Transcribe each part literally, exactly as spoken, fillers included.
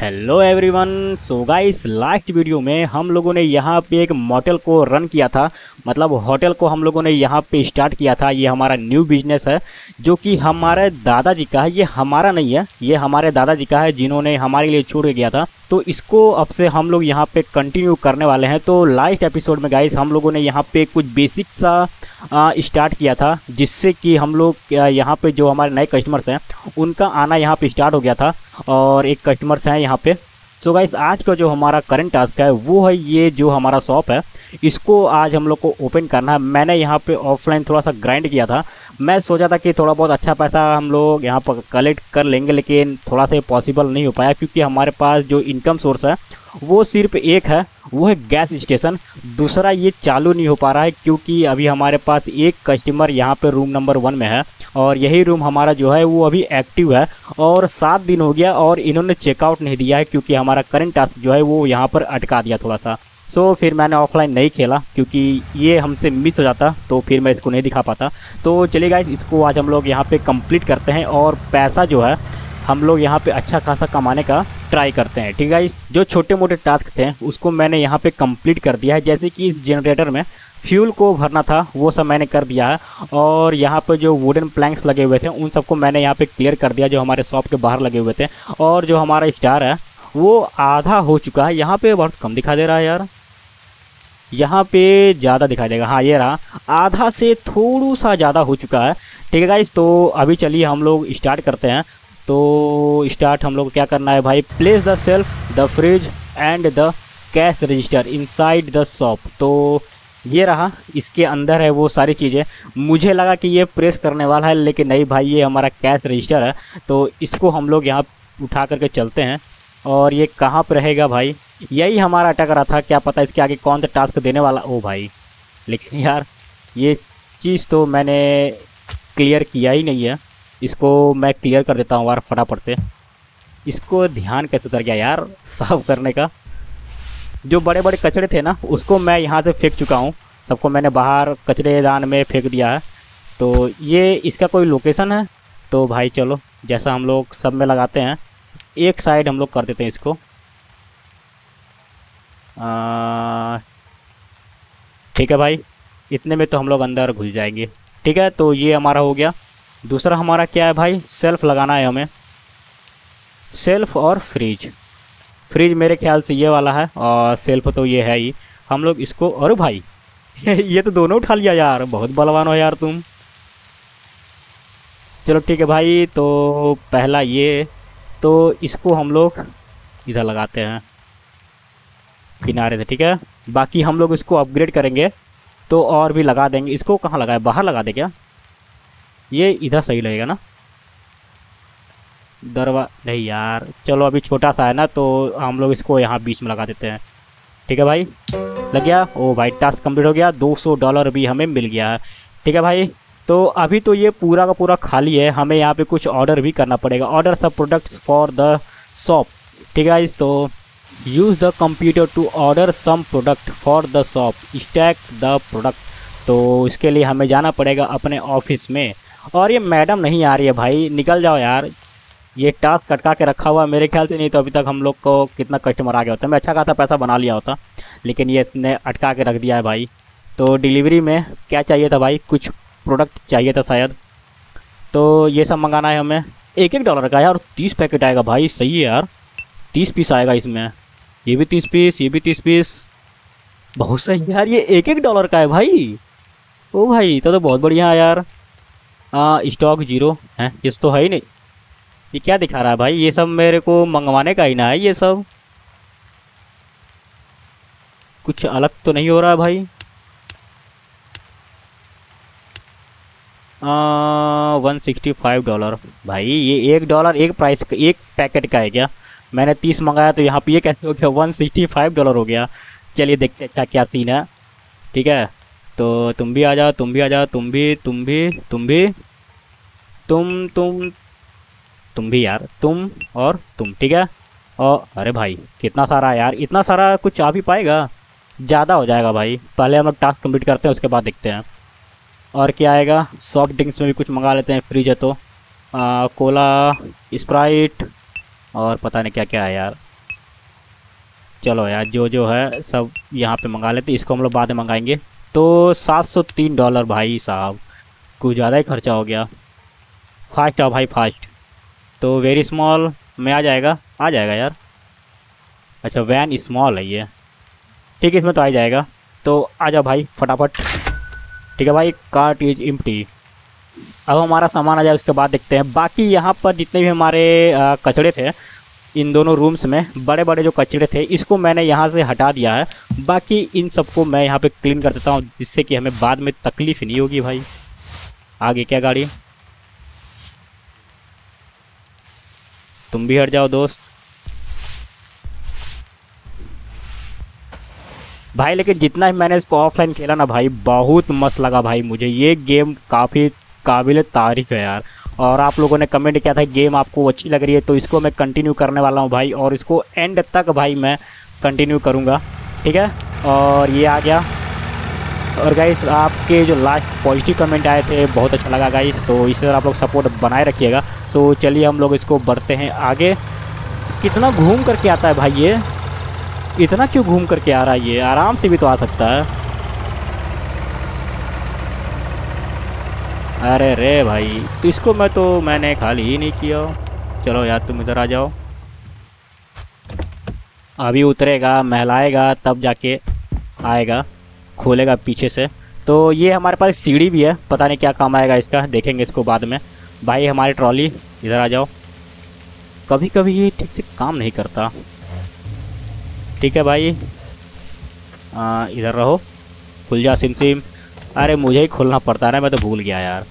Hello everyone, so guys last video में हम लोगों ने यहाँ पे एक मोटेल को रन किया था, मतलब होटल को हम लोगों ने यहाँ पे स्टार्ट किया था। ये हमारा न्यू बिजनेस है जो कि हमारे दादाजी का है, ये हमारा नहीं है, ये हमारे दादाजी का है जिन्होंने हमारे लिए छोड़ के गया था। तो इसको अब से हम लोग यहाँ पे कंटिन्यू करने वाले हैं। तो लास्ट एपिसोड में गाइस हम लोगों ने यहाँ पे कुछ बेसिक सा स्टार्ट किया था जिससे कि हम लोग यहाँ पे जो हमारे नए कस्टमर्स हैं उनका आना यहाँ पे स्टार्ट हो गया था और एक कस्टमर्स हैं यहाँ पे। तो गाइस आज का जो हमारा करंट टास्क है वो है ये जो हमारा शॉप है, इसको आज हम लोग को ओपन करना है। मैंने यहाँ पे ऑफलाइन थोड़ा सा ग्राइंड किया था, मैं सोचा था कि थोड़ा बहुत अच्छा पैसा हम लोग यहाँ पर कलेक्ट कर लेंगे, लेकिन थोड़ा सा पॉसिबल नहीं हो पाया क्योंकि हमारे पास जो इनकम सोर्स है वो सिर्फ एक है, वो है गैस स्टेशन। दूसरा ये चालू नहीं हो पा रहा है क्योंकि अभी हमारे पास एक कस्टमर यहाँ पर रूम नंबर वन में है और यही रूम हमारा जो है वो अभी एक्टिव है और सात दिन हो गया और इन्होंने चेकआउट नहीं दिया है क्योंकि हमारा करंट टास्क जो है वो यहाँ पर अटका दिया थोड़ा सा। सो so, फिर मैंने ऑफलाइन नहीं खेला क्योंकि ये हमसे मिस हो जाता, तो फिर मैं इसको नहीं दिखा पाता। तो चलिए गाइस, इसको आज हम लोग यहाँ पे कंप्लीट करते हैं और पैसा जो है हम लोग यहाँ पे अच्छा खासा कमाने का ट्राई करते हैं। ठीक है गाइस, जो छोटे मोटे टास्क थे उसको मैंने यहाँ पे कंप्लीट कर दिया है, जैसे कि इस जनरेटर में फ्यूल को भरना था वो सब मैंने कर दिया है और यहाँ पे जो वुडन प्लैंक्स लगे हुए थे उन सबको मैंने यहाँ पे क्लियर कर दिया जो हमारे शॉप के बाहर लगे हुए थे। और जो हमारा स्टार है वो आधा हो चुका है, यहाँ पे बहुत कम दिखा दे रहा है यार, यहाँ पे ज़्यादा दिखाई देगा। हाँ ये रहा, आधा से थोड़ा सा ज़्यादा हो चुका है। ठीक है गाइस, तो अभी चलिए हम लोग स्टार्ट करते हैं। तो स्टार्ट हम लोग क्या करना है भाई, place the shelf the fridge and the cash register inside the shop. तो ये रहा, इसके अंदर है वो सारी चीज़ें। मुझे लगा कि ये प्रेस करने वाला है लेकिन नहीं भाई, ये हमारा कैश रजिस्टर है। तो इसको हम लोग यहाँ उठा करके चलते हैं और ये कहाँ पर रहेगा भाई, यही हमारा अटक रहा था, क्या पता इसके आगे कौन सा टास्क देने वाला। ओ भाई, लेकिन यार ये चीज़ तो मैंने क्लियर किया ही नहीं है, इसको मैं क्लियर कर देता हूँ यार फटाफट से। इसको ध्यान कैसे उतर गया यार साफ करने का, जो बड़े बड़े कचरे थे ना उसको मैं यहाँ से फेंक चुका हूँ, सबको मैंने बाहर कचरेदान में फेंक दिया है। तो ये इसका कोई लोकेशन है, तो भाई चलो जैसा हम लोग सब में लगाते हैं एक साइड हम लोग कर देते हैं इसको। ठीक है भाई, इतने में तो हम लोग अंदर घुस जाएंगे। ठीक है, तो ये हमारा हो गया। दूसरा हमारा क्या है भाई, सेल्फ लगाना है हमें, सेल्फ और फ्रिज। फ्रिज मेरे ख्याल से ये वाला है और सेल्फ तो ये है ही। हम लोग इसको, अरे भाई ये तो दोनों उठा लिया यार, बहुत बलवान हो यार तुम। चलो ठीक है भाई, तो पहला ये, तो इसको हम लोग इधर लगाते हैं किनारे से। ठीक है, बाकी हम लोग इसको अपग्रेड करेंगे तो और भी लगा देंगे। इसको कहाँ लगाए, बाहर लगा दे क्या, ये इधर सही लगेगा ना दरवा, नहीं यार चलो अभी छोटा सा है ना, तो हम लोग इसको यहाँ बीच में लगा देते हैं। ठीक है भाई, लग गया। ओ भाई टास्क कंप्लीट हो गया, दो सौ डॉलर भी हमें मिल गया है। ठीक है भाई, तो अभी तो ये पूरा का पूरा खाली है, हमें यहाँ पे कुछ ऑर्डर भी करना पड़ेगा, ऑर्डर सब प्रोडक्ट्स फॉर द शॉप। ठीक है, इस तो use the computer to order some product for the shop stack the product. तो इसके लिए हमें जाना पड़ेगा अपने ऑफिस में। और ये मैडम नहीं आ रही है भाई, निकल जाओ यार, ये टास्क कटका के रखा हुआ है मेरे ख्याल से, नहीं तो अभी तक हम लोग को कितना कस्टमर आ गया होता, मैं अच्छा खासा पैसा बना लिया होता, लेकिन ये इसने अटका के रख दिया है भाई। तो डिलीवरी में क्या चाहिए था भाई, कुछ प्रोडक्ट चाहिए था शायद, तो ये सब मंगाना है हमें। एक एक डॉलर का यार, तीस पैकेट आएगा भाई, सही है यार, तीस पीस आएगा इसमें, ये भी तीस पीस, ये भी तीस पीस, बहुत सही यार। ये एक एक डॉलर का है भाई, ओ भाई तो, तो बहुत बढ़िया है यार। स्टॉक जीरो है, ये तो है ही नहीं, ये क्या दिखा रहा है भाई, ये सब मेरे को मंगवाने का ही ना है, ये सब कुछ अलग तो नहीं हो रहा है भाई। वन सिक्सटी फाइव डॉलर, भाई ये एक डॉलर एक प्राइस का, एक पैकेट का है क्या, मैंने तीस मंगाया तो यहाँ पे ये कैसे हो गया, वन सिक्सटी फाइव डॉलर हो गया। चलिए देखते हैं अच्छा क्या सीन है। ठीक है, तो तुम भी आ जाओ, तुम भी आ जाओ, तुम भी तुम भी तुम भी तुम तुम तुम भी यार, तुम और तुम। ठीक है, और अरे भाई कितना सारा यार, इतना सारा कुछ आ भी पाएगा, ज़्यादा हो जाएगा भाई। पहले हम लोग टास्क कंप्लीट करते हैं, उसके बाद देखते हैं और क्या आएगा। सॉफ्ट ड्रिंक्स में भी कुछ मंगा लेते हैं, फ्रिज है तो आ, कोला, स्प्राइट और पता नहीं क्या क्या है यार। चलो यार जो जो है सब यहाँ पे मंगा लेते, इसको हम लोग बाद में मंगाएंगे। तो सात सौ तीन डॉलर, भाई साहब कुछ ज़्यादा ही खर्चा हो गया। फास्ट आओ भाई फास्ट। तो वेरी स्मॉल में आ जाएगा, आ जाएगा यार। अच्छा वैन स्मॉल है ये, ठीक है इसमें तो आ जाएगा। तो आ जाओ भाई फटाफट। ठीक है भाई, कार्ट इज एम्प्टी। अब हमारा सामान आ जाए उसके बाद देखते हैं। बाकी यहाँ पर जितने भी हमारे कचड़े थे इन दोनों रूम्स में, बड़े बड़े जो कचड़े थे इसको मैंने यहाँ से हटा दिया है। बाकी इन सबको मैं यहाँ पे क्लीन कर देता हूँ जिससे कि हमें बाद में तकलीफ़ नहीं होगी। भाई आगे क्या गाड़ी, तुम भी हट जाओ दोस्त भाई। लेकिन जितना ही मैंने इसको ऑफलाइन खेला ना भाई, बहुत मस्त लगा भाई मुझे। ये गेम काफ़ी काबिल तारीफ है यार। और आप लोगों ने कमेंट किया था गेम आपको अच्छी लग रही है, तो इसको मैं कंटिन्यू करने वाला हूँ भाई। और इसको एंड तक भाई मैं कंटिन्यू करूँगा, ठीक है। और ये आ गया। और गाइस आपके जो लास्ट पॉजिटिव कमेंट आए थे बहुत अच्छा लगा गाइस। तो इस तरह आप लोग सपोर्ट बनाए रखिएगा। सो चलिए हम लोग इसको बढ़ते हैं आगे। कितना घूम करके आता है भाई ये, इतना क्यों घूम करके आ रहा है ये, आराम से भी तो आ सकता है। अरे रे भाई, तो इसको मैं तो मैंने खाली ही नहीं किया। चलो यार तुम इधर आ जाओ, अभी उतरेगा महलाएगा तब जाके आएगा, खोलेगा पीछे से। तो ये हमारे पास सीढ़ी भी है, पता नहीं क्या काम आएगा इसका, देखेंगे इसको बाद में। भाई हमारी ट्रॉली इधर आ जाओ। कभी कभी ये ठीक से काम नहीं करता, ठीक है भाई इधर रहो। खुल जा सिम सिम। अरे मुझे ही खोलना पड़ता है, मैं तो भूल गया यार।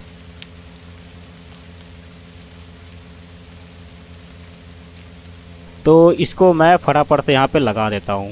तो इसको मैं फटाफट से यहाँ पे लगा देता हूँ।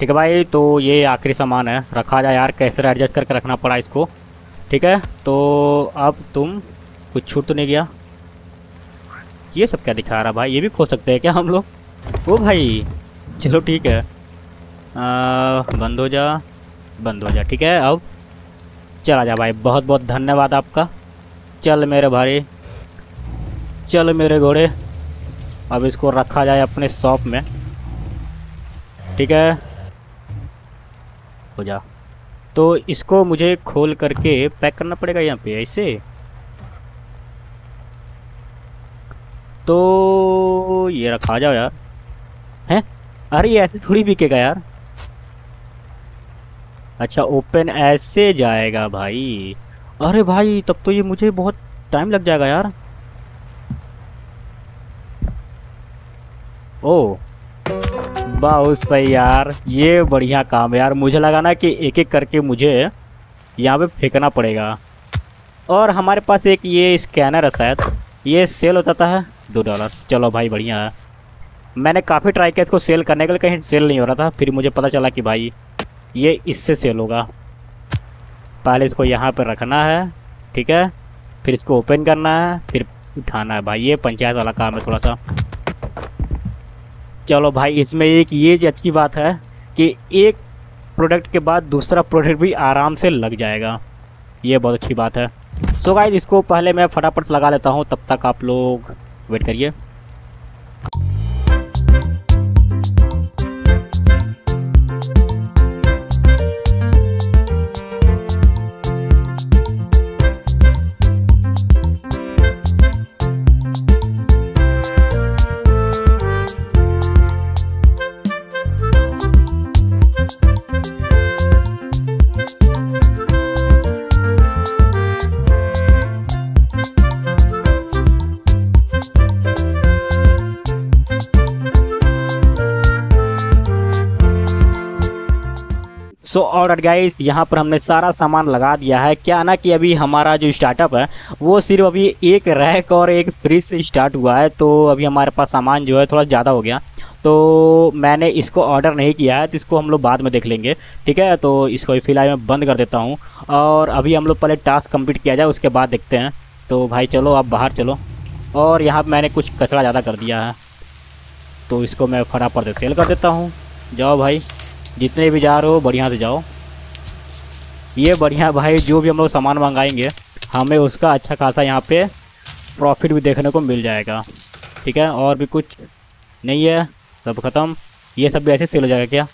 ठीक है भाई, तो ये आखिरी सामान है, रखा जाए यार, कैसे एडजस्ट करके रखना पड़ा इसको, ठीक है। तो अब तुम कुछ छूट तो नहीं गया। ये सब क्या दिखा रहा भाई, ये भी खोल सकते हैं क्या हम लोग? ओ भाई चलो ठीक है, आ, बंद हो जा बंद हो जा, ठीक है। अब चला जा भाई, बहुत बहुत धन्यवाद आपका। चल मेरे भाई चल मेरे घोड़े। अब इसको रखा जाए अपने शॉप में, ठीक है हो जा। तो इसको मुझे खोल करके पैक करना पड़ेगा यहाँ पे ऐसे। तो ये रखा जाओ यार, हैं? अरे ये ऐसे थोड़ी बिकेगा यार। अच्छा ओपन ऐसे जाएगा भाई। अरे भाई तब तो ये मुझे बहुत टाइम लग जाएगा यार। ओ बहुत सही यार, ये बढ़िया काम है यार। मुझे लगा ना कि एक एक करके मुझे यहाँ पे फेंकना पड़ेगा। और हमारे पास एक ये स्कैनर है शायद, ये सेल होता है दो डॉलर। चलो भाई बढ़िया है। मैंने काफ़ी ट्राई किया इसको सेल करने के लिए, कहीं सेल नहीं हो रहा था। फिर मुझे पता चला कि भाई ये इससे सेल होगा। पहले इसको यहाँ पर रखना है, ठीक है, फिर इसको ओपन करना है, फिर उठाना है। भाई ये पंचायत वाला काम है थोड़ा सा। चलो भाई इसमें एक ये अच्छी बात है कि एक प्रोडक्ट के बाद दूसरा प्रोडक्ट भी आराम से लग जाएगा, ये बहुत अच्छी बात है। सो गाइस इसको पहले मैं फटाफट लगा लेता हूँ, तब तक आप लोग वेट करिए। सो ऑलराइट गाइस, यहाँ पर हमने सारा सामान लगा दिया है। क्या ना कि अभी हमारा जो स्टार्टअप है वो सिर्फ अभी एक रैक और एक फ्रिज से स्टार्ट हुआ है। तो अभी हमारे पास सामान जो है थोड़ा ज़्यादा हो गया। तो मैंने इसको ऑर्डर नहीं किया है, तो इसको हम लोग बाद में देख लेंगे, ठीक है। तो इसको फिलहाल मैं बंद कर देता हूँ और अभी हम लोग पहले टास्क कंप्लीट किया जाए, उसके बाद देखते हैं। तो भाई चलो आप बाहर चलो। और यहाँ पर मैंने कुछ कचरा ज़्यादा कर दिया है, तो इसको मैं फटाफट से सेल कर देता हूँ। जाओ भाई, जितने भी जा रहे हो बढ़िया से जाओ। ये बढ़िया भाई, जो भी हम लोग सामान मंगाएंगे हमें उसका अच्छा खासा यहाँ पे प्रॉफिट भी देखने को मिल जाएगा, ठीक है। और भी कुछ नहीं है, सब ख़त्म। ये सब भी ऐसे सेल हो जाएगा क्या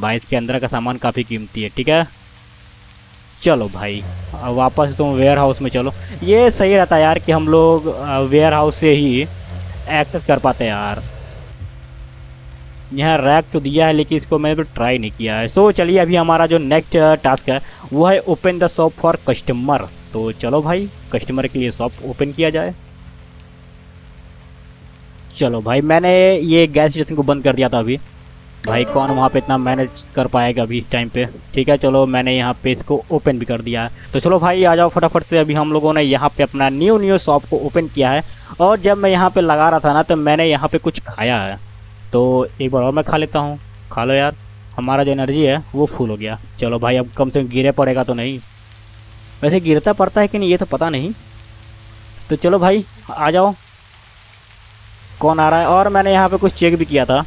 भाई? इसके अंदर का सामान काफ़ी कीमती है, ठीक है। चलो भाई वापस तुम वेयर हाउस में चलो। ये सही रहता है यार कि हम लोग वेयर हाउस से ही एक्सेस कर पाते हैं यार। यहाँ रैक तो दिया है लेकिन इसको मैंने तो ट्राई नहीं किया है। सो चलिए अभी हमारा जो नेक्स्ट टास्क है वो है open the shop for customer. तो चलो भाई कस्टमर के लिए शॉप ओपन किया जाए। चलो भाई मैंने ये गैस स्टेशन को बंद कर दिया था। अभी भाई कौन वहाँ पे इतना मैनेज कर पाएगा अभी इस टाइम पे, ठीक है। चलो मैंने यहाँ पे इसको ओपन भी कर दिया है। तो चलो भाई आ जाओ फटाफट से। अभी हम लोगों ने यहाँ पे अपना न्यू न्यू शॉप को ओपन किया है। और जब मैं यहाँ पे लगा रहा था ना तो मैंने यहाँ पे कुछ खाया है, तो एक बार और मैं खा लेता हूँ। खा लो यार, हमारा जो एनर्जी है वो फुल हो गया। चलो भाई अब कम से कम गिरे पड़ेगा तो नहीं, वैसे गिरता पड़ता है कि नहीं ये तो पता नहीं। तो चलो भाई आ जाओ, कौन आ रहा है। और मैंने यहाँ पे कुछ चेक भी किया था,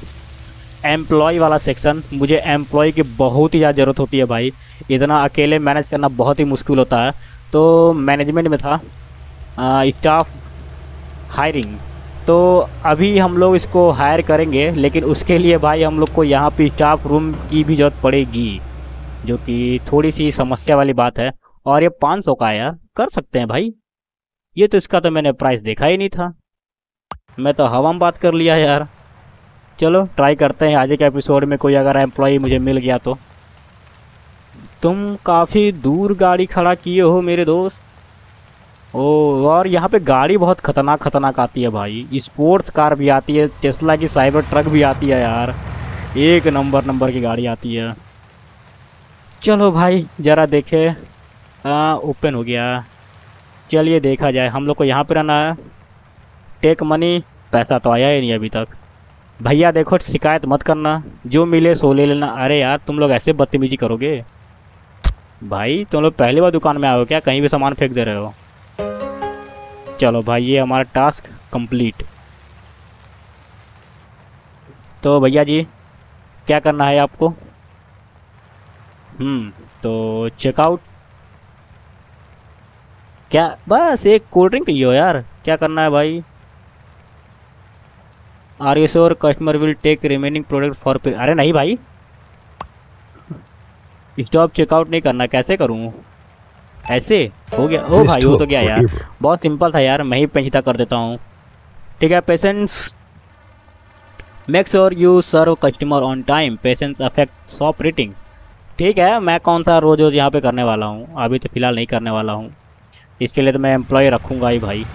एम्प्लॉय वाला सेक्शन। मुझे एम्प्लॉय की बहुत ही ज़्यादा ज़रूरत होती है भाई, इतना अकेले मैनेज करना बहुत ही मुश्किल होता है। तो मैनेजमेंट में था स्टाफ हायरिंग, तो अभी हम लोग इसको हायर करेंगे। लेकिन उसके लिए भाई हम लोग को यहाँ पे स्टाफ रूम की भी ज़रूरत पड़ेगी, जो कि थोड़ी सी समस्या वाली बात है। और ये पाँच सौ का यार कर सकते हैं भाई, ये तो इसका तो मैंने प्राइस देखा ही नहीं था, मैं तो हवा में बात कर लिया यार। चलो ट्राई करते हैं आज के एपिसोड में, कोई अगर एम्प्लॉय मुझे मिल गया तो। तुम काफ़ी दूर गाड़ी खड़ा किए हो मेरे दोस्त। ओ, और यहाँ पे गाड़ी बहुत खतरनाक खतरनाक आती है भाई, स्पोर्ट्स कार भी आती है, टेस्ला की साइबर ट्रक भी आती है यार, एक नंबर नंबर की गाड़ी आती है। चलो भाई ज़रा देखे, ओपन हो गया। चलिए देखा जाए, हम लोग को यहाँ पे रहना है। टेक मनी, पैसा तो आया ही नहीं अभी तक। भैया देखो शिकायत मत करना, जो मिले सो ले लेना। अरे यार तुम लोग ऐसे बदतमीजी करोगे भाई, तुम लोग पहली बार दुकान में आए हो क्या, कहीं भी सामान फेंक दे रहे हो। चलो भाई ये हमारा टास्क कंप्लीट। तो भैया जी क्या करना है आपको? हम्म तो चेकआउट क्या, बस एक कोल्ड ड्रिंक पियो यार, क्या करना है भाई। Are you sure customer will take remaining product for pay. अरे नहीं भाई स्टॉप चेकआउट नहीं करना, कैसे करूँ, ऐसे हो गया। ओ भाई हो तो गया यार, बहुत सिंपल था यार, मैं ही पेंचता कर देता हूँ, ठीक है। Patience make sure you serve customer on time, patience affect shop rating, ठीक है। मैं कौन सा रोज़ रोज़ यहाँ पे करने वाला हूँ, अभी तो फ़िलहाल नहीं करने वाला हूँ, इसके लिए तो मैं एम्प्लॉय रखूँगा ही भाई।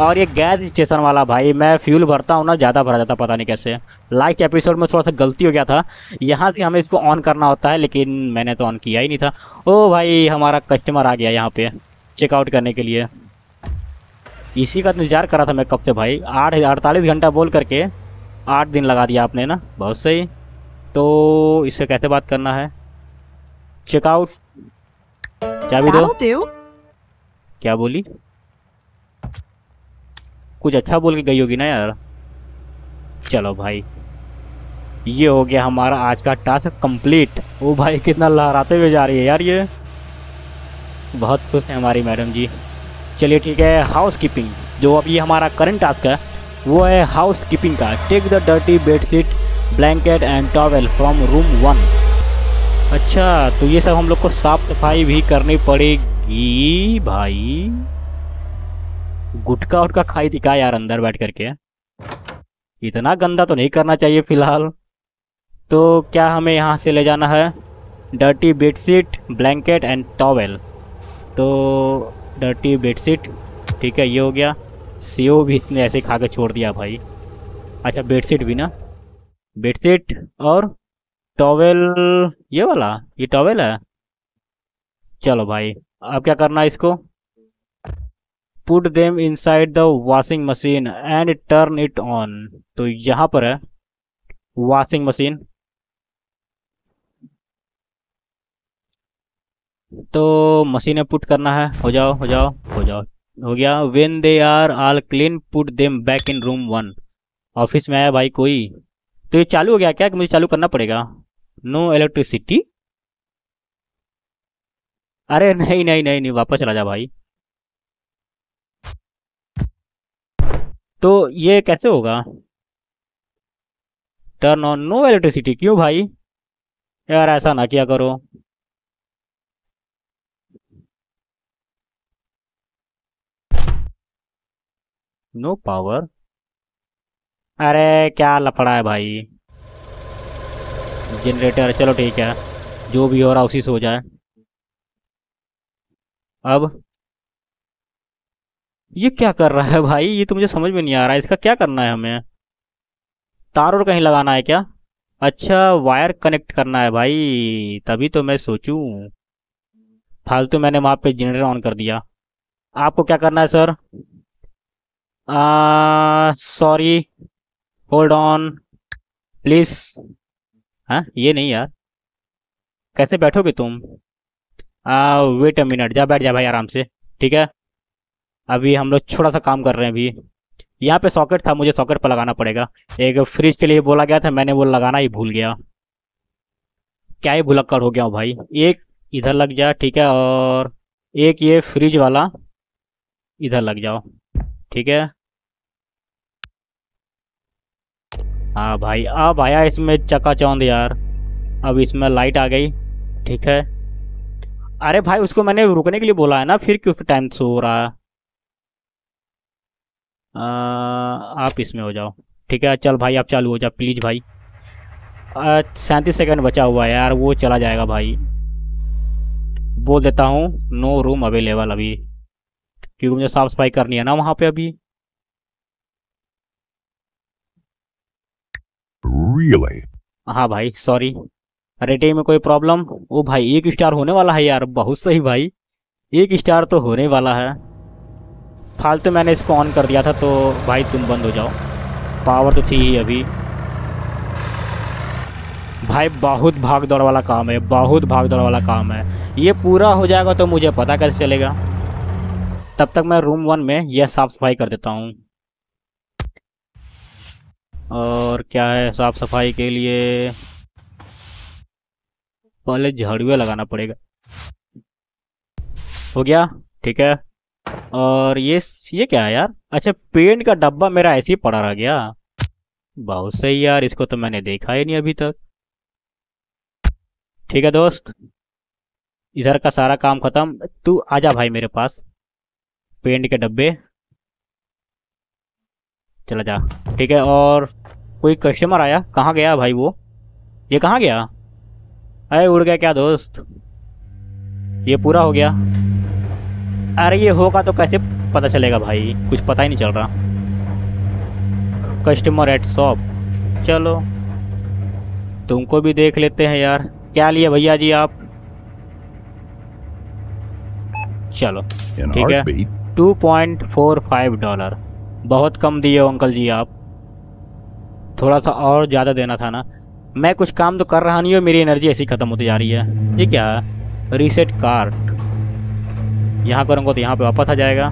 और ये गैस स्टेशन वाला भाई, मैं फ्यूल भरता हूँ ना ज़्यादा भरा जाता, पता नहीं कैसे। लास्ट एपिसोड में थोड़ा सा गलती हो गया था, यहाँ से हमें इसको ऑन करना होता है लेकिन मैंने तो ऑन किया ही नहीं था। ओ भाई हमारा कस्टमर आ गया यहाँ पे चेकआउट करने के लिए, इसी का इंतजार कर रहा था मैं कब से भाई। आठ अड़तालीस घंटा बोल करके आठ दिन लगा दिया आपने ना, बहुत सही। तो इससे कैसे बात करना है, चेकआउट चाबी दो। क्या बोली, कुछ अच्छा बोल के गई होगी ना यार। चलो भाई ये हो गया हमारा आज का टास्क कंप्लीट। ओ भाई कितना लहराते हुए जा रही है यार, ये बहुत खुश है हमारी मैडम जी। चलिए ठीक है, हाउस कीपिंग जो अभी हमारा करंट टास्क है वो है हाउस कीपिंग का। Take the dirty bedsheet blanket and towel from room one. अच्छा तो ये सब हम लोग को साफ सफाई भी करनी पड़ेगी भाई। गुटखा उटका खाई दिखा यार अंदर बैठ करके, इतना गंदा तो नहीं करना चाहिए फिलहाल। तो क्या हमें यहाँ से ले जाना है, dirty bedsheet blanket and towel. तो डर्टी बेडशीट, ठीक है ये हो गया। सेव भी इसने ऐसे खा के छोड़ दिया भाई। अच्छा बेडशीट भी ना, बेडशीट और टॉवेल, ये वाला ये टॉवेल है। चलो भाई अब क्या करना है इसको, put them inside the washing machine and turn it on. तो यहाँ पर है वॉशिंग मशीन। तो मशीन में पुट करना है, हो जाओ हो जाओ हो जाओ, हो गया। When they are all clean put them back in room one. Office में आया भाई कोई, तो ये चालू हो गया क्या कि मुझे चालू करना पड़ेगा? नो इलेक्ट्रिसिटी, अरे नहीं नहीं नहीं नहीं, वापस चला जा भाई। तो ये कैसे होगा? टर्न ऑन नो इलेक्ट्रिसिटी, क्यों भाई? यार ऐसा ना किया करो। नो पावर, अरे क्या लफड़ा है भाई। जनरेटर, चलो ठीक है, जो भी हो रहा उसी से हो जाए। अब ये क्या कर रहा है भाई? ये तो मुझे समझ में नहीं आ रहा है, इसका क्या करना है हमें? तार और कहीं लगाना है क्या? अच्छा, वायर कनेक्ट करना है भाई, तभी तो मैं सोचूं। फालतू मैंने वहाँ पे जनरेटर ऑन कर दिया। आपको क्या करना है sir? Sorry, hold on please. हाँ ये नहीं यार, कैसे बैठोगे तुम? आ, वेट अ मिनट, जा बैठ जा भाई आराम से, ठीक है। अभी हम लोग थोड़ा सा काम कर रहे हैं। अभी यहाँ पे सॉकेट था, मुझे सॉकेट पर लगाना पड़ेगा। एक फ्रिज के लिए बोला गया था, मैंने वो लगाना ही भूल गया। क्या ही भुलक्कड़ हो गया हूँ भाई। एक इधर लग जा, ठीक है, और एक ये फ्रिज वाला इधर लग जाओ, ठीक है। हाँ भाई, अब आया इसमें चकाचौंध यार। अब इसमें लाइट आ गई, ठीक है। अरे भाई, उसको मैंने रुकने के लिए बोला है ना, फिर क्यों टाइम से हो रहा है? आ, आप इसमें हो जाओ, ठीक है। चल भाई आप चालू हो जा प्लीज़ भाई। सैंतीस सेकंड बचा हुआ है यार, वो चला जाएगा भाई। बोल देता हूँ नो रूम अवेलेबल अभी, क्योंकि मुझे साफ सफाई करनी है ना वहाँ पे अभी। Really? हाँ भाई सॉरी। रेटिंग में कोई प्रॉब्लम? ओ भाई एक स्टार होने वाला है यार, बहुत सही भाई, एक स्टार तो होने वाला है। फालतू तो मैंने इसको ऑन कर दिया था, तो भाई तुम बंद हो जाओ। पावर तो थी ही अभी भाई। बहुत भाग दौड़ वाला काम है, बहुत भाग दौड़ वाला काम है। ये पूरा हो जाएगा तो मुझे पता कैसे चलेगा। तब तक मैं रूम वन में यह साफ़ सफाई कर देता हूँ। और क्या है साफ़ सफाई के लिए? पहले झाड़ू लगाना पड़ेगा। हो गया, ठीक है। और ये ये क्या है यार? अच्छा, पेंट का डब्बा मेरा ऐसे ही पड़ा रह गया। बहुत सही यार, इसको तो मैंने देखा ही नहीं अभी तक। ठीक है दोस्त, इधर का सारा काम खत्म। तू आजा भाई मेरे पास, पेंट के डब्बे, चला जा, ठीक है। और कोई कस्टमर आया, कहाँ गया भाई वो? ये कहाँ गया? अरे उड़ गया क्या दोस्त? ये पूरा हो गया। अरे ये होगा तो कैसे पता चलेगा भाई, कुछ पता ही नहीं चल रहा। कस्टमर एट शॉप, चलो तुमको भी देख लेते हैं यार। क्या लिए भैया जी आप? चलो ठीक है। Two point four five dollar, बहुत कम दिए अंकल जी आप, थोड़ा सा और ज़्यादा देना था ना। मैं कुछ काम तो कर रहा नहीं हूँ, मेरी एनर्जी ऐसी ख़त्म होती जा रही है। ये क्या है? रीसेट कार्ट, यहाँ करूँगा तो यहाँ पे वापस आ जाएगा।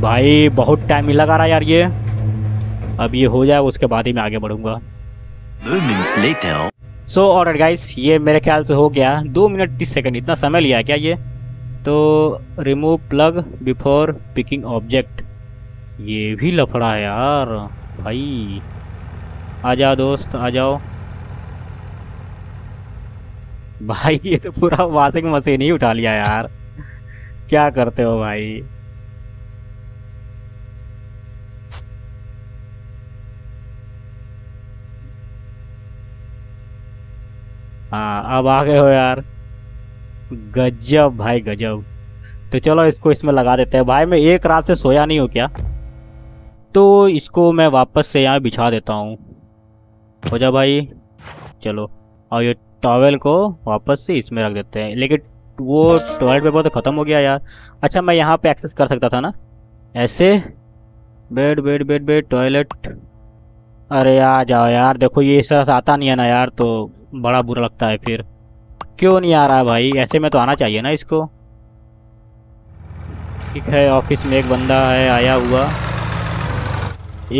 भाई बहुत टाइम ही लगा रहा यार ये। अब ये हो जाए उसके बाद ही मैं आगे बढ़ूँगा। सो ऑलराइट गाइस, ये मेरे ख्याल से हो गया। दो मिनट तीस सेकंड इतना समय लिया क्या ये? तो remove plug before picking object, ये भी लफड़ा है यार। भाई आ जाओ दोस्त, आ जाओ भाई। ये तो पूरा वाशिंग मशीन ही उठा लिया यार, क्या करते हो भाई। हाँ अब आ गए हो यार, गजब भाई गजब। तो चलो इसको इसमें लगा देते हैं। भाई मैं एक रात से सोया नहीं हूँ क्या, तो इसको मैं वापस से यहाँ बिछा देता हूँ। हो जा भाई, चलो। और ये टॉवेल को वापस से इसमें रख देते हैं। लेकिन वो टॉयलेट पेपर तो ख़त्म हो गया यार। अच्छा मैं यहाँ पे एक्सेस कर सकता था ना ऐसे? Bed bed bed bed toilet, अरे आ जाओ यार, देखो ये इस तरह से आता नहीं है ना यार, तो बड़ा बुरा लगता है फिर। क्यों नहीं आ रहा भाई, ऐसे में तो आना चाहिए ना इसको। ठीक है, ऑफिस में एक बंदा है आया हुआ,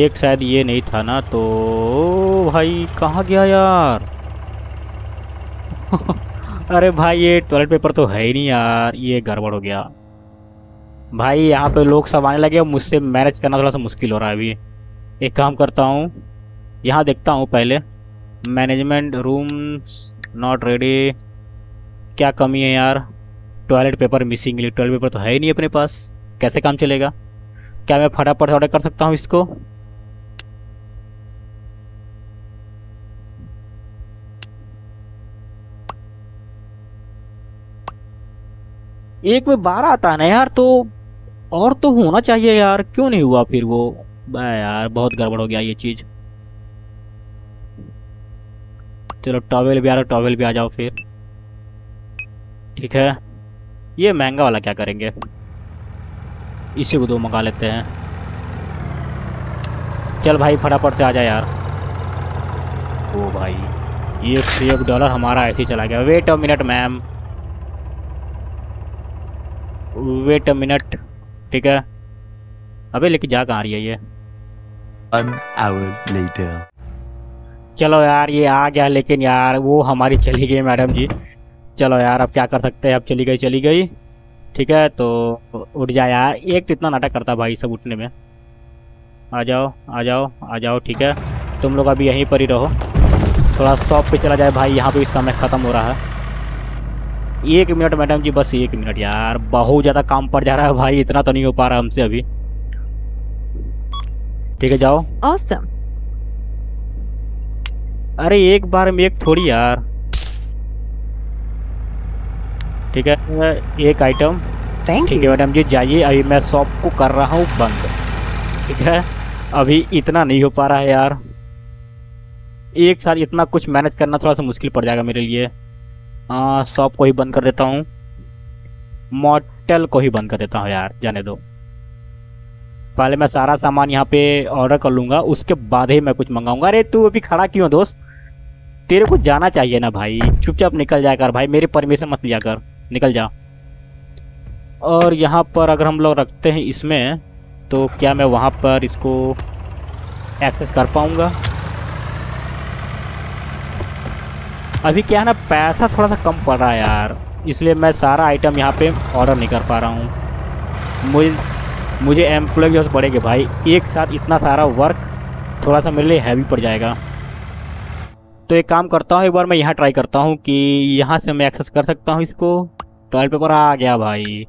एक शायद ये नहीं था ना, तो भाई कहाँ गया यार। अरे भाई ये टॉयलेट पेपर तो है ही नहीं यार, ये गड़बड़ हो गया भाई। यहाँ पे लोग सब आने लगे, मुझसे मैनेज करना थोड़ा सा मुश्किल हो रहा है अभी। एक काम करता हूँ, यहाँ देखता हूँ पहले, मैनेजमेंट रूम्स नॉट रेडी, क्या कमी है यार, toilet paper missing. Toilet paper तो है ही नहीं अपने पास, कैसे काम चलेगा। क्या मैं फटाफट ऑर्डर कर सकता हूँ इसको। एक में बारह आता है ना यार, तो और तो होना चाहिए यार, क्यों नहीं हुआ फिर वो। यार बहुत गड़बड़ हो गया ये चीज़। चलो टॉवेल भी आ रहा, टॉवेल भी आ जाओ फिर। ठीक है, ये महंगा वाला क्या करेंगे, इसी को दो मंगा लेते हैं। चल भाई फटाफट से आ जा यार। ओ भाई एक से एक डॉलर हमारा ऐसे ही चला गया। Wait a minute ma'am, wait a minute. ठीक है, अबे लेके जा कहाँ रही है ये। One hour later. चलो यार ये आ गया, लेकिन यार वो हमारी चली गई मैडम जी। चलो यार अब क्या कर सकते हैं, अब चली गई चली गई। ठीक है तो उठ जा यार, एक तो इतना नाटक करता भाई सब उठने में। आ जाओ आ जाओ आ जाओ। ठीक है तुम लोग अभी यहीं पर ही रहो, थोड़ा शॉप पे चला जाए भाई, यहाँ पे समय ख़त्म हो रहा है। एक मिनट मैडम जी, बस एक मिनट यार, बहुत ज़्यादा काम पड़ जा रहा है भाई, इतना तो नहीं हो पा रहा हमसे अभी। ठीक है जाओ। Awesome. अरे एक बार में एक थोड़ी यार। ठीक है एक आइटम। ठीक है मैडम जी जाइए, अभी मैं शॉप को कर रहा हूँ बंद। ठीक है अभी इतना नहीं हो पा रहा है यार, एक साथ इतना कुछ मैनेज करना थोड़ा सा मुश्किल पड़ जाएगा मेरे लिए। शॉप को ही बंद कर देता हूँ, मोटेल को ही बंद कर देता हूँ यार, जाने दो। पहले मैं सारा सामान यहाँ पे ऑर्डर कर लूँगा, उसके बाद ही मैं कुछ मंगाऊंगा। अरे तू अभी खड़ा क्यों है दोस्त, तेरे को जाना चाहिए ना भाई, चुपचाप निकल जाया कर भाई, मेरी परमिशन मत लिया कर, निकल जा। और यहाँ पर अगर हम लोग रखते हैं इसमें, तो क्या मैं वहाँ पर इसको एक्सेस कर पाऊँगा। अभी क्या है ना, पैसा थोड़ा सा कम पड़ रहा है यार, इसलिए मैं सारा आइटम यहाँ पर ऑर्डर नहीं कर पा रहा हूँ। मुझे मुझे एम्प्लॉय भी बढ़ेंगे भाई, एक साथ इतना सारा वर्क थोड़ा सा मेरे लिए हैवी पड़ जाएगा। तो एक काम करता हूँ, एक बार मैं यहाँ ट्राई करता हूँ कि यहाँ से मैं एक्सेस कर सकता हूँ इसको। टॉयलेट पेपर आ गया भाई,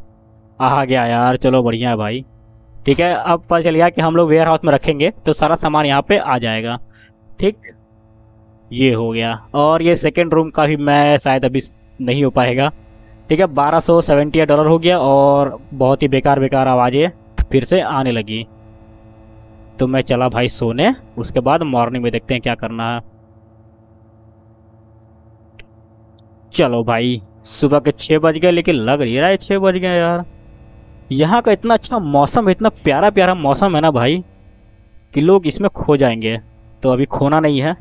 आ गया यार, चलो बढ़िया है भाई। ठीक है अब पता चल गया कि हम लोग वेयर हाउस में रखेंगे तो सारा सामान यहाँ पे आ जाएगा। ठीक ये हो गया, और ये सेकेंड रूम का भी मैं शायद अभी नहीं हो पाएगा। ठीक है बारह सौ सेवेंटी एट डॉलर हो गया, और बहुत ही बेकार बेकार आवाज़ें फिर से आने लगी। तो मैं चला भाई सोने, उसके बाद मॉर्निंग में देखते हैं क्या करना है। चलो भाई सुबह के छः बज गए, लेकिन लग रही है छः बज गए यार। यहाँ का इतना अच्छा मौसम है, इतना प्यारा प्यारा मौसम है ना भाई, कि लोग इसमें खो जाएंगे, तो अभी खोना नहीं है।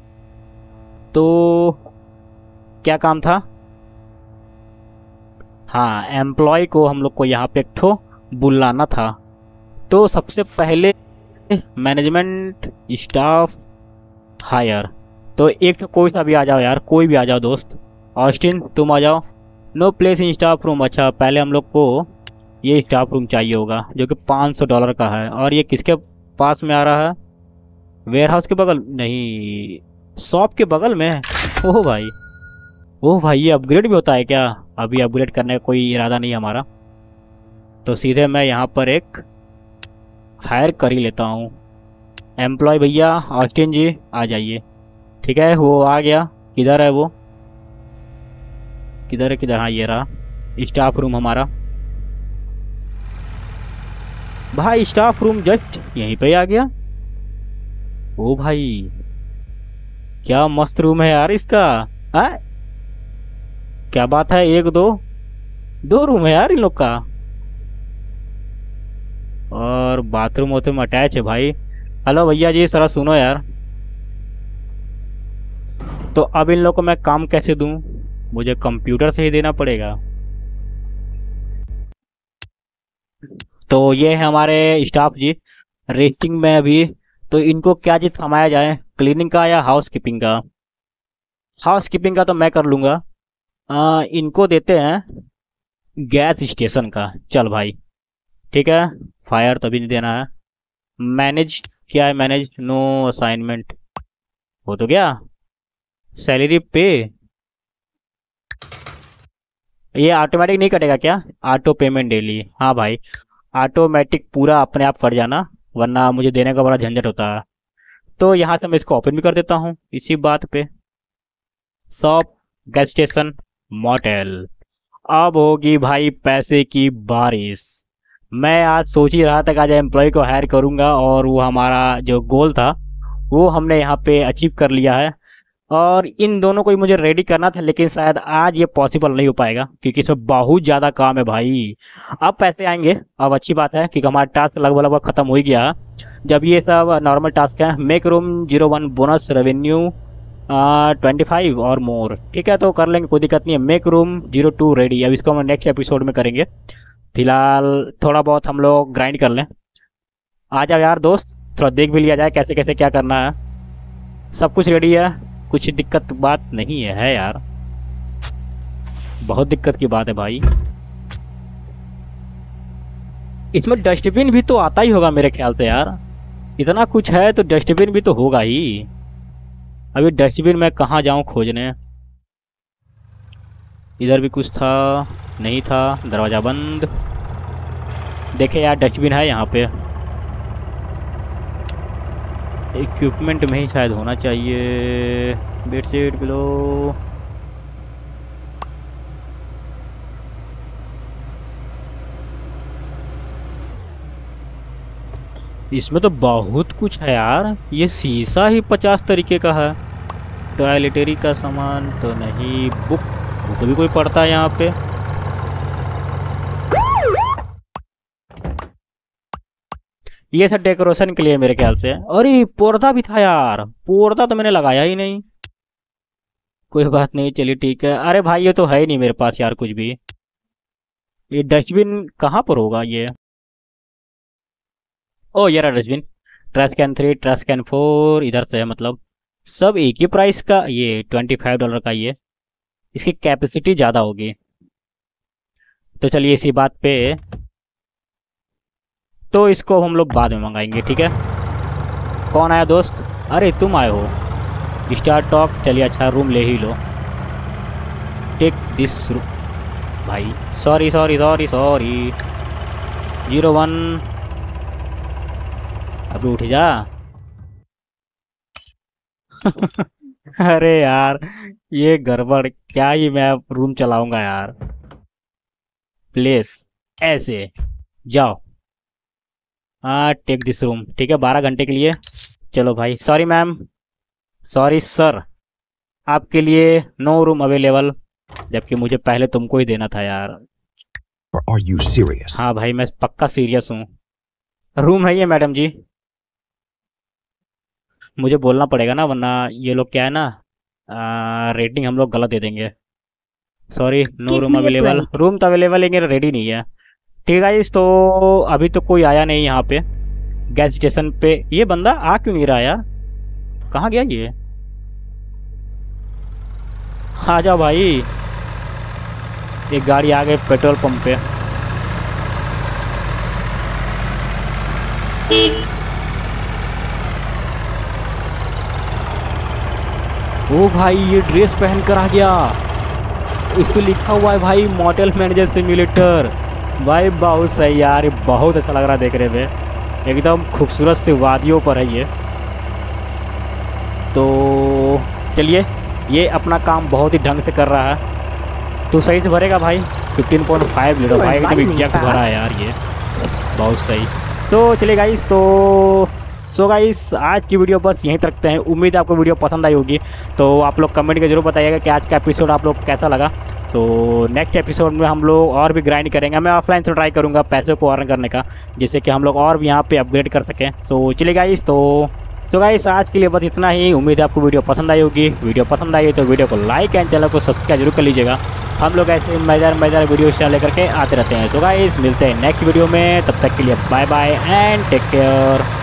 तो क्या काम था, हाँ एम्प्लॉय को हम लोग को यहाँ पे एक ठो बुलाना था। तो सबसे पहले मैनेजमेंट स्टाफ हायर, तो एक कोई सा भी आ जाओ यार, कोई भी आ जाओ दोस्त। ऑस्टिन तुम आ जाओ। No place in staff room, अच्छा पहले हम लोग को ये स्टाफ रूम चाहिए होगा, जो कि पाँच सौ डॉलर का है। और ये किसके पास में आ रहा है, वेयर हाउस के बगल, नहीं शॉप के बगल में। ओह भाई ओह भाई ये अपग्रेड भी होता है क्या, अभी अपग्रेड करने का कोई इरादा नहीं हमारा, तो सीधे मैं यहाँ पर एक हायर कर ही लेता हूँ। एम्प्लॉय भैया ऑस्टिन जी आ जाइए। ठीक है वो आ गया, किधर है वो, किधर है किधर, हाँ ये रहा स्टाफ रूम हमारा भाई, स्टाफ रूम जस्ट यहीं पे आ गया। ओ भाई क्या मस्त रूम है यार इसका, हाँ क्या बात है, एक दो दो रूम है यार इन लोग का, और बाथरूम वाथरूम अटैच है भाई। हेलो भैया जी सर सुनो यार, तो अब इन लोगों को मैं काम कैसे दूं? मुझे कंप्यूटर से ही देना पड़ेगा। तो ये है हमारे स्टाफ जी रेस्टिंग में अभी। तो इनको क्या जी थमाया जाए, क्लीनिंग का या हाउस कीपिंग का? हाउस कीपिंग का तो मैं कर लूँगा। इनको देते हैं गैस स्टेशन का। चल भाई ठीक है। फायर तभी नहीं देना है। मैनेज क्या है? Manage no assignment. हो तो गया। सैलरी पे ये ऑटोमेटिक नहीं कटेगा क्या? Auto payment daily. हाँ भाई ऑटोमेटिक पूरा अपने आप कर जाना, वरना मुझे देने का बड़ा झंझट होता है। तो यहाँ से मैं इसको ओपन भी कर देता हूँ इसी बात पे। Shop, gas station, motel. अब होगी भाई पैसे की बारिश। मैं आज सोच ही रहा था कि आज एम्प्लॉय को हायर करूंगा और वो हमारा जो गोल था वो हमने यहाँ पे अचीव कर लिया है। और इन दोनों को ही मुझे रेडी करना था, लेकिन शायद आज ये पॉसिबल नहीं हो पाएगा क्योंकि इसमें बहुत ज़्यादा काम है भाई। अब पैसे आएंगे, अब अच्छी बात है क्योंकि हमारा टास्क लगभग लगभग ख़त्म हो ही गया। जब ये सब नॉर्मल टास्क है, make room zero one bonus revenue twenty five और मोर। ठीक है तो कर लेंगे, कोई दिक्कत नहीं है। Make room zero two ready, अब इसको हम नेक्स्ट एपिसोड में करेंगे। फिलहाल थोड़ा बहुत हम लोग ग्राइंड कर लें। आ जाओ यार दोस्त, थोड़ा देख भी लिया जाए कैसे कैसे क्या करना है। सब कुछ रेडी है, कुछ दिक्कत बात नहीं है यार। बहुत दिक्कत की बात है भाई। इसमें डस्टबिन भी तो आता ही होगा मेरे ख्याल से यार। इतना कुछ है तो डस्टबिन भी तो होगा ही। अभी डस्टबिन मैं कहाँ जाऊँ खोजने? इधर भी कुछ था नहीं था। दरवाज़ा बंद। देखे यार डस्टबिन है यहाँ पे। इक्विपमेंट में ही शायद होना चाहिए। Bedsheet, pillow. इसमें तो बहुत कुछ है यार। ये शीशा ही पचास तरीके का है। टॉयलेटरी का सामान तो नहीं। बुक, बुक भी कोई पढ़ता है यहाँ पे? ये सब डेकोरेशन के लिए मेरे ख्याल से। अरे पर्दा भी था यार, पर्दा तो मैंने लगाया ही नहीं। कोई बात नहीं, चलिए ठीक है। अरे भाई ये तो है ही नहीं मेरे पास यार कुछ भी। ये डस्टबिन कहाँ पर होगा ये? ओ ये रहा dustbin. Trash can three, trash can four. इधर से है मतलब सब एक ही प्राइस का। ये ट्वेंटी फाइव डॉलर का। ये इसकी कैपेसिटी ज़्यादा होगी। तो चलिए इसी बात पे तो इसको हम लोग बाद में मंगाएंगे। ठीक है। कौन आया दोस्त? अरे तुम आए हो। Start talk. चलिए अच्छा रूम ले ही लो। टेक दिस रूम भाई। Sorry sorry sorry sorry. Zero one अब उठ जा। अरे यार ये गड़बड़, क्या ही मैं रूम चलाऊंगा यार। प्लेस ऐसे जाओ। हाँ टेक दिस रूम। ठीक है बारह घंटे के लिए। चलो भाई। सॉरी मैम, सॉरी सर, आपके लिए नो रूम अवेलेबल। जबकि मुझे पहले तुमको ही देना था यार। Are you serious? हाँ भाई मैं पक्का सीरियस हूँ। रूम है ये मैडम जी। मुझे बोलना पड़ेगा ना, वरना ये लोग क्या है ना आ, रेटिंग हम लोग गलत दे देंगे। Sorry no room available. Room तो अवेलेबल लेकिन रेडी नहीं है। ठीक है इस तो अभी तो कोई आया नहीं यहाँ पे गैस स्टेशन पे। ये बंदा आ क्यों नहीं रहा यार? कहाँ गया ये? आ जाओ भाई। एक गाड़ी आ गई पेट्रोल पंप पे। ओ भाई ये ड्रेस पहन कर आ गया। इस पे लिखा हुआ है भाई मॉटेल मैनेजर सिम्युलेटर। भाई बहुत सही यार, बहुत अच्छा लग रहा है देखने में। एकदम खूबसूरत सी वादियों पर है ये। तो चलिए ये अपना काम बहुत ही ढंग से कर रहा है। तो सही से भरेगा भाई। फिफ्टीन पॉइंट फाइव लीटर भाई एकदम एग्जैक्ट भरा है यार ये। बहुत सही। सो चलिए गाइस, तो सो गाइस आज की वीडियो बस यहीं तक रखते हैं। उम्मीद है आपको वीडियो पसंद आई होगी। तो आप लोग कमेंट के जरूर बताइएगा कि आज का एपिसोड आप लोग कैसा लगा। तो नेक्स्ट एपिसोड में हम लोग और भी ग्राइंड करेंगे। मैं ऑफलाइन से ट्राई करूंगा पैसे को अर्न करने का, जिससे कि हम लोग और भी यहाँ पे अपग्रेड कर सकें। सो चलिए गाइस, तो तो गाइस आज के लिए बस इतना ही। उम्मीद है आपको वीडियो पसंद आई होगी। वीडियो पसंद आई तो वीडियो को लाइक एंड चैनल को सब्सक्राइब जरूर कर लीजिएगा। हम लोग ऐसे मज़ेदार मज़ेदार वीडियो शेयर लेकर के आते रहते हैं। सो गाइस मिलते हैं नेक्स्ट वीडियो में, तब तक के लिए bye bye and take care.